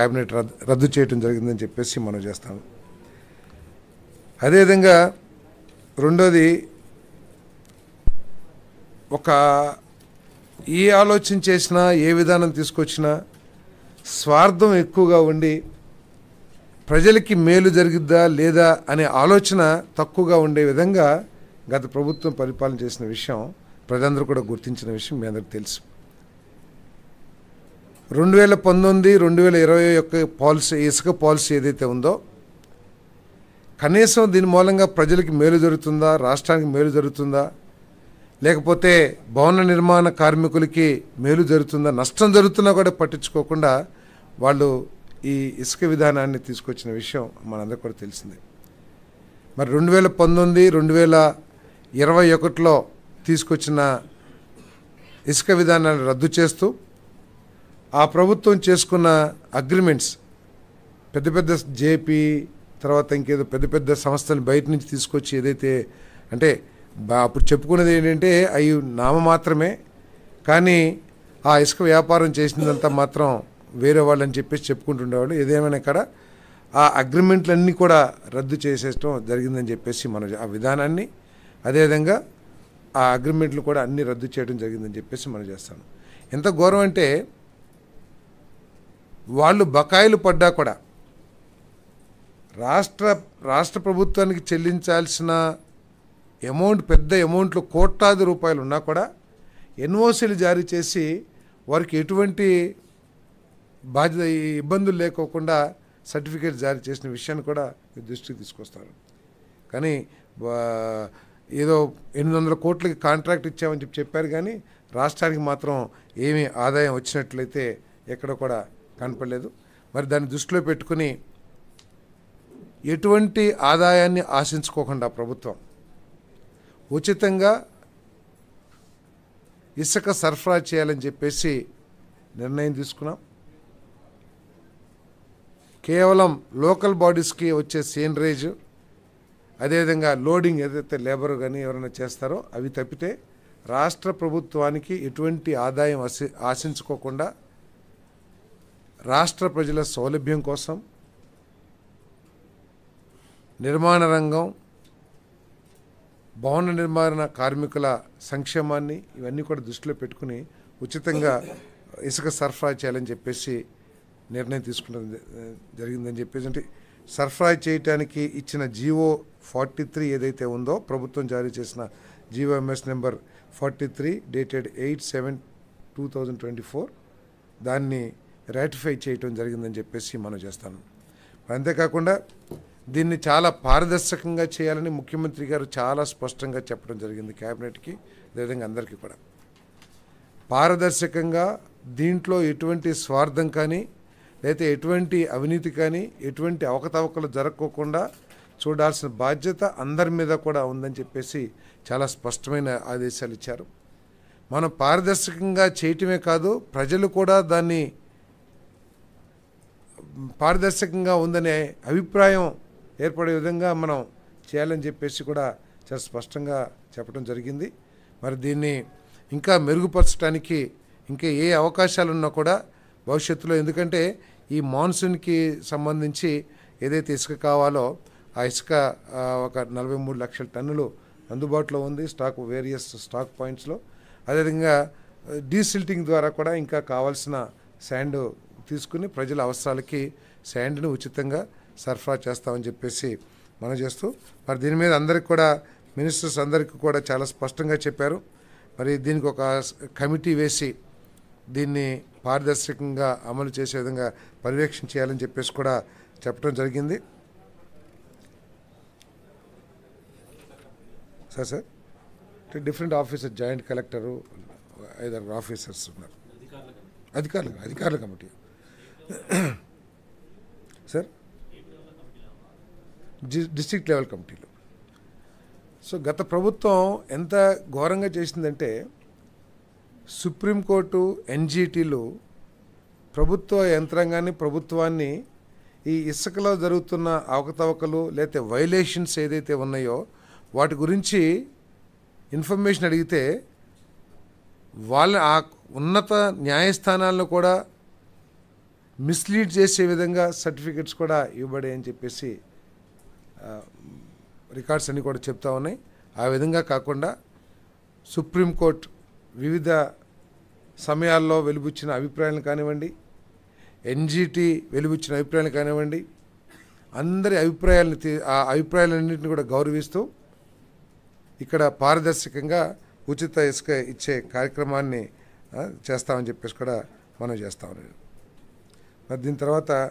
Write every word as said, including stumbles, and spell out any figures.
Cabinet రద్దు రద్దు చేయడం జరిగిందని చెప్పేసి మనం చేస్తాము. అదేవిధంగా రెండోది, ఒక ఏ ఆలోచన చేసినా ఏ విధానం తీసుకొచ్చినా స్వార్థం ఎక్కువగా ఉండి ప్రజలకి మేలు జరిగిద్దా లేదా అనే ఆలోచన తక్కువగా ఉండే విధంగా గత ప్రభుత్వం పరిపాలన చేసిన విషయం ప్రజలందరూ కూడా గుర్తించిన విషయం మీ అందరికీ తెలుసు. రెండు వేల పంతొమ్మిది రెండు వేల ఇరవై యొక్క పాలసీ, ఇసుక పాలసీ ఏదైతే ఉందో, కనీసం దీని మూలంగా ప్రజలకి మేలు జరుగుతుందా, రాష్ట్రానికి మేలు జరుగుతుందా, లేకపోతే భవన నిర్మాణ కార్మికులకి మేలు జరుగుతుందా, నష్టం జరుగుతున్నా కూడా పట్టించుకోకుండా వాళ్ళు ఈ ఇసుక విధానాన్ని తీసుకొచ్చిన విషయం మనందరికీ కూడా తెలిసిందే. మరి రెండు వేల పంతొమ్మిది రెండు వేల ఇరవై ఒకటిలో తీసుకొచ్చిన ఇసుక విధానాన్ని రద్దు చేస్తూ ఆ ప్రభుత్వం చేసుకున్న అగ్రిమెంట్స్, పెద్ద పెద్ద జేపీ, తర్వాత ఇంకేదో పెద్ద పెద్ద సంస్థలు బయట నుంచి తీసుకొచ్చి ఏదైతే, అంటే అప్పుడు చెప్పుకునేది ఏంటంటే అవి నామ మాత్రమే, కానీ ఆ ఇసుక వ్యాపారం చేసినంత మాత్రం వేరే వాళ్ళని చెప్పేసి చెప్పుకుంటుండేవాళ్ళు. ఏదేమైనా ఇక్కడ ఆ అగ్రిమెంట్లన్నీ కూడా రద్దు చేసేయడం జరిగిందని చెప్పేసి మనం ఆ విధానాన్ని, అదేవిధంగా ఆ అగ్రిమెంట్లు కూడా అన్నీ రద్దు చేయడం జరిగిందని చెప్పేసి మనం చేస్తాం. ఎంత ఘోరం అంటే వాళ్ళు బకాయిలు పడ్డా కూడా రాష్ట్ర రాష్ట్ర ప్రభుత్వానికి చెల్లించాల్సిన అమౌంట్, పెద్ద అమౌంట్లు, కోట్లాది రూపాయలు ఉన్నా కూడా ఎన్ఓసీలు జారీ చేసి వారికి ఎటువంటి బాధ్యత, ఇబ్బందులు లేకోకుండా సర్టిఫికేట్ జారీ చేసిన విషయాన్ని కూడా దృష్టికి తీసుకొస్తారు. కానీ ఏదో ఎనిమిది వందల కోట్లకి కాంట్రాక్ట్ ఇచ్చామని చెప్పి చెప్పారు, కానీ రాష్ట్రానికి మాత్రం ఏమీ ఆదాయం వచ్చినట్లయితే ఎక్కడ కూడా కనపడలేదు. మరి దాన్ని దృష్టిలో పెట్టుకుని ఎటువంటి ఆదాయాన్ని ఆశించుకోకుండా ప్రభుత్వం ఉచితంగా ఇసుక సరఫరా చేయాలని చెప్పేసి నిర్ణయం తీసుకున్నాం. కేవలం లోకల్ బాడీస్కి వచ్చే సీనరేజ్, అదేవిధంగా లోడింగ్ ఏదైతే లేబర్ కానీ ఎవరైనా చేస్తారో అవి తప్పితే రాష్ట్ర ప్రభుత్వానికి ఎటువంటి ఆదాయం ఆశించుకోకుండా రాష్ట్ర ప్రజల సౌలభ్యం కోసం నిర్మాణ రంగం, భవన నిర్మాణ కార్మికుల సంక్షేమాన్ని, ఇవన్నీ కూడా దృష్టిలో పెట్టుకుని ఉచితంగా ఇసుక సరఫరా చేయాలని చెప్పేసి నిర్ణయం తీసుకున్న జరిగిందని చెప్పేసి, అంటే సరఫరా చేయటానికి ఇచ్చిన జీవో ఫార్టీ త్రీ ఏదైతే ఉందో, ప్రభుత్వం జారీ చేసిన GOMS number forty three dated eight seven two thousand twenty four దాన్ని రాటిఫై చేయటం జరిగిందని చెప్పేసి మనం చేస్తాను. అంతేకాకుండా దీన్ని చాలా పారదర్శకంగా చేయాలని ముఖ్యమంత్రి గారు చాలా స్పష్టంగా చెప్పడం జరిగింది క్యాబినెట్కి, అదేవిధంగా అందరికీ కూడా పారదర్శకంగా, దీంట్లో ఎటువంటి స్వార్థం కానీ లేదా ఎటువంటి అవినీతి కానీ, ఎటువంటి అవకతవకలు జరగకోకుండా చూడాల్సిన బాధ్యత అందరి మీద కూడా ఉందని చెప్పేసి చాలా స్పష్టమైన ఆదేశాలు ఇచ్చారు. మనం పారదర్శకంగా చేయటమే కాదు, ప్రజలు కూడా దాన్ని పారదర్శకంగా ఉందనే అభిప్రాయం ఏర్పడే విధంగా మనం చేయాలని చెప్పేసి కూడా చాలా స్పష్టంగా చెప్పడం జరిగింది. మరి దీన్ని ఇంకా మెరుగుపరచడానికి ఇంకా ఏ అవకాశాలు ఉన్నా కూడా భవిష్యత్తులో, ఎందుకంటే ఈ మాన్సూన్కి సంబంధించి ఏదైతే ఇసుక కావాలో ఆ ఇసుక ఒక నలభై మూడు లక్షల టన్నులు అందుబాటులో ఉంది స్టాక్, వేరియస్ స్టాక్ పాయింట్స్లో. అదేవిధంగా డీసిల్టింగ్ ద్వారా కూడా ఇంకా కావాల్సిన శాండ్ తీసుకుని ప్రజల అవసరాలకి శాండ్ని ఉచితంగా సరఫరా చేస్తామని చెప్పేసి మనం చేస్తూ, మరి దీని మీద అందరికి కూడా మినిస్టర్స్ అందరికీ కూడా చాలా స్పష్టంగా చెప్పారు. మరి దీనికి ఒక కమిటీ వేసి దీన్ని పారదర్శకంగా అమలు చేసే విధంగా పర్యవేక్షణ చేయాలని చెప్పేసి కూడా చెప్పడం జరిగింది. Sir sir different officer, joint collector, ఐదారు ఆఫీసర్స్ ఉన్నారు, అధికారులు అధికారుల కమిటీ సార్, డిస్ట్రిక్ట్ లెవెల్ కమిటీలు. సో గత ప్రభుత్వం ఎంత ఘోరంగా చేసిందంటే సుప్రీంకోర్టు, ఎన్జీటీలు ప్రభుత్వ యంత్రాంగాన్ని, ప్రభుత్వాన్ని ఈ ఇసుకలో జరుగుతున్న అవకతవకలు లేకపోతే వైలేషన్స్ ఏదైతే ఉన్నాయో వాటి గురించి ఇన్ఫర్మేషన్ అడిగితే వాళ్ళ ఆ ఉన్నత న్యాయస్థానాలను కూడా మిస్లీడ్ చేసే విధంగా సర్టిఫికెట్స్ కూడా ఇవ్వబడే అని చెప్పేసి రికార్డ్స్ అన్నీ కూడా చెప్తా ఉన్నాయి. ఆ విధంగా కాకుండా సుప్రీంకోర్టు వివిధ సమయాల్లో వెలుబుచ్చిన అభిప్రాయాలు కానివ్వండి, ఎన్జీటీ వెలుబుచ్చిన అభిప్రాయాలు కానివ్వండి, అందరి అభిప్రాయాలను ఆ అభిప్రాయాలన్నింటినీ కూడా గౌరవిస్తూ ఇక్కడ పారదర్శకంగా ఉచిత ఇసుక ఇచ్చే కార్యక్రమాన్ని చేస్తామని చెప్పేసి కూడా మనం చేస్తామని. మరి దీని తర్వాత